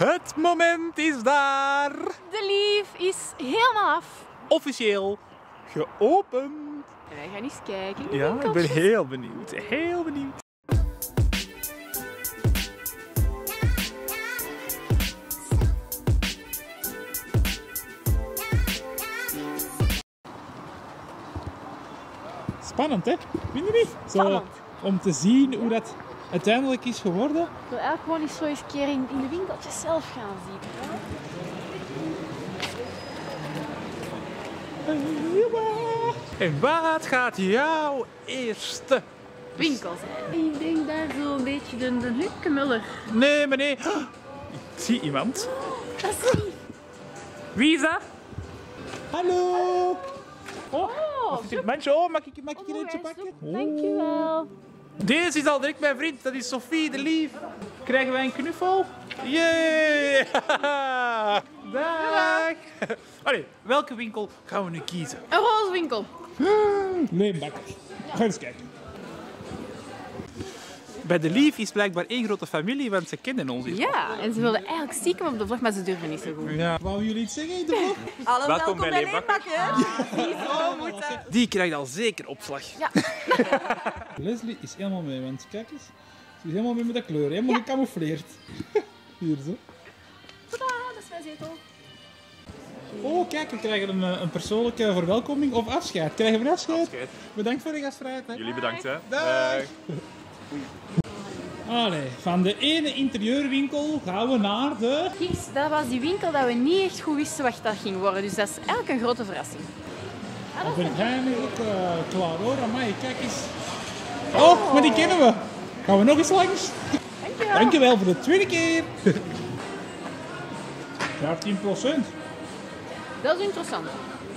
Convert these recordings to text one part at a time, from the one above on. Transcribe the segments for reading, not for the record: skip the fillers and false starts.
Het moment is daar. De Lief is helemaal af. Officieel geopend. En wij gaan eens kijken. Ja, ik ben heel benieuwd. Heel benieuwd. Spannend, hè? Vind je niet? Spannend. Zo, om te zien hoe dat uiteindelijk is geworden. Ik wil eigenlijk gewoon eens zo eens keer in de winkeltjes zelf gaan zien. En wat gaat jouw eerste winkel zijn? Ik denk daar zo een beetje de Hukkemuller. Nee, maar nee. Oh, ik zie iemand. Oh, dat is die. Wie is dat? Hallo. Oh. Mensen, oh, mag ik hier eentje pakken? Oh. Dankjewel. Deze is al direct mijn vriend, dat is Sofie de Lief. Krijgen wij een knuffel? Jee! Yeah. Dag! Allee, welke winkel gaan we nu kiezen? Een roze winkel. Nee, bakkers. Ga eens kijken. Bij de Lief is blijkbaar één grote familie, want ze kennen ons hier. Ja, en ze wilden eigenlijk stiekem op de vlog, maar ze durven niet zo goed. Ja. Wou jullie iets zeggen in de vlog? Hallo, welkom bij Leenbakker. Ja. Die krijgt al zeker opslag. Ja. Leslie is helemaal mee, want kijk eens. Ze is helemaal mee met de kleur, helemaal gecamoufleerd. Hier zo. Tada, dat is mijn zetel. Oh, kijk, we krijgen een persoonlijke verwelkoming of afscheid. Krijgen we afscheid? Afscheid. Bedankt voor de gastvrijheid. Hè. Jullie bedankt, hè. Dag. Allee, van de ene interieurwinkel gaan we naar de... Giks, dat was die winkel dat we niet echt goed wisten wat dat ging worden. Dus dat is eigenlijk een grote verrassing. Ah, dat ben jij nu ook klaar hoor. Amai, kijk eens. Oh, maar die kennen we. Gaan we nog eens langs? Dankjewel. Dankjewel voor de tweede keer. 15%. Dat is interessant.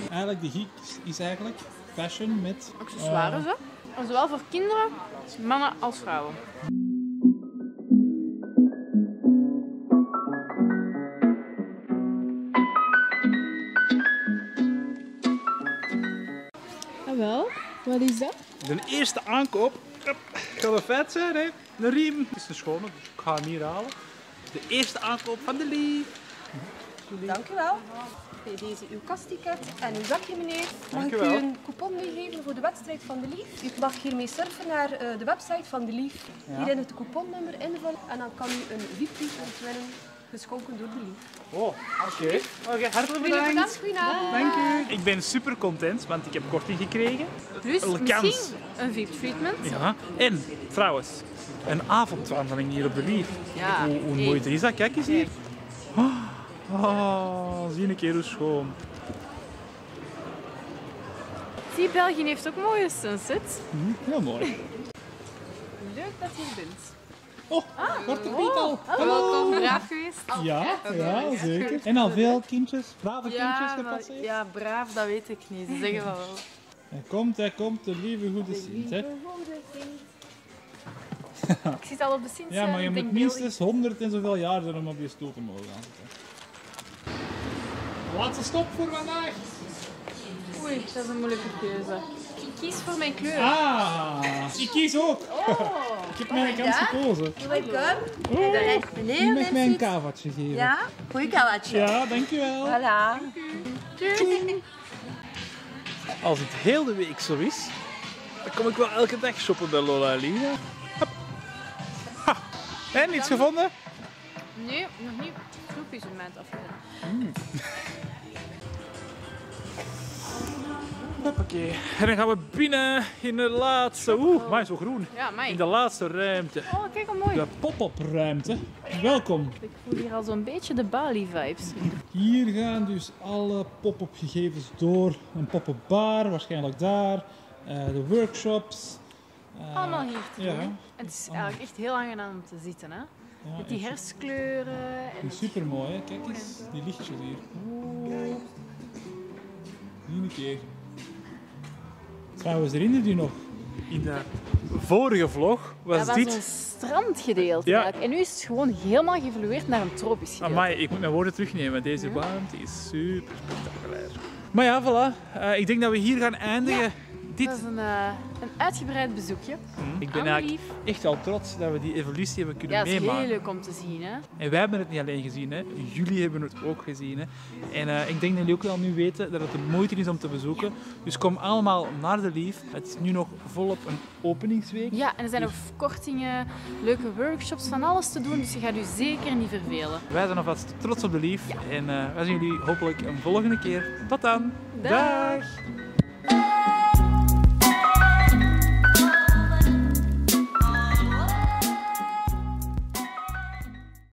Eigenlijk, de Giks is eigenlijk fashion met... accessoires, hè? Zowel voor kinderen, mannen als vrouwen. Ah wel, wat is dat? De eerste aankoop. Kan het vet zijn, hè? De riem is een schone, dus ik ga hem hier halen. De eerste aankoop van de Lief. Dankjewel. Bij deze uw kastticket en uw zakje, meneer. Mag ik u een coupon meegeven voor de wedstrijd van de Lief? U mag hiermee surfen naar de website van de Lief. Ja. Hierin het couponnummer invullen en dan kan u een VIP-ticket winnen, geschonken door de Lief. Oh, oké. Okay, hartelijk bedankt. Goedenavond. Dank u. Ik ben super content, want ik heb korting gekregen. Dus misschien een VIP-treatment. Ja. En trouwens, een avondwandeling hier op de Lief. Ja. Hoe mooi is dat? Kijk eens hier. Oh, zie een keer hoe schoon. Zie, België heeft ook mooie sunsets. Heel mooi. Leuk dat je er bent. Oh, korte Piet al. Welkom, braaf geweest. Ja, zeker. En al veel kindjes, brave kindjes gepasseerd? Ja, braaf, dat weet ik niet. Ze zeggen wel. Hij komt, de lieve goede Sint. Hè. Ik zit al op de Sint. Ja, maar je moet minstens 100 en zoveel jaar zijn om op je stoel te mogen gaan zitten. Laatste stop voor vandaag. Oei, dat is een moeilijke keuze. Ik kies voor mijn kleur. Ah, ik kies ook. Oh, ik heb mijn kans gekozen. Je mag mij een kavaatje geven. Ja, goeie kavaatje. Ja, dankjewel. Voilà. Dank u. Doei. Als het heel de week zo is, dan kom ik wel elke dag shoppen bij Lola Liza. En, iets gevonden? Nee, nog niet. Snoep is een maand afgedaan. Hoppakee. En dan gaan we binnen in de laatste... Oeh, maar zo groen. Ja, mij. In de laatste ruimte. Oh, kijk hoe mooi. De pop-up ruimte. Welkom. Ik voel hier al zo'n beetje de Bali-vibes. Hier gaan dus alle pop-up gegevens door. Een pop-up bar, waarschijnlijk daar. De workshops. Allemaal hier toe. Ja. Het is eigenlijk echt heel aangenaam om te zitten, hè? Ja, met die herfstkleuren. Super mooi, kijk eens, die lichtjes hier. Oh. Niet een keer. Trouwens, herinnert u nog? In de vorige vlog was dit... Dat was een strandgedeelte. Ja. En nu is het gewoon helemaal geëvolueerd naar een tropisch gedeelte. Amai, ik moet mijn woorden terugnemen. Deze warmte is super spectaculair. Maar ja, voilà. Ik denk dat we hier gaan eindigen. Ja. Dit was een uitgebreid bezoekje. Ik ben eigenlijk echt al trots dat we die evolutie hebben kunnen meemaken. Ja, dat is heel leuk om te zien. Hè? En wij hebben het niet alleen gezien, hè? Jullie hebben het ook gezien. Hè? En ik denk dat jullie ook wel nu weten dat het de moeite is om te bezoeken. Dus kom allemaal naar de LEAF. Het is nu nog volop een openingsweek. Ja, en er zijn nog kortingen, leuke workshops, van alles te doen. Dus je gaat je zeker niet vervelen. Wij zijn alvast trots op de LEAF. Ja. En wij zien jullie hopelijk een volgende keer. Tot dan! Dag!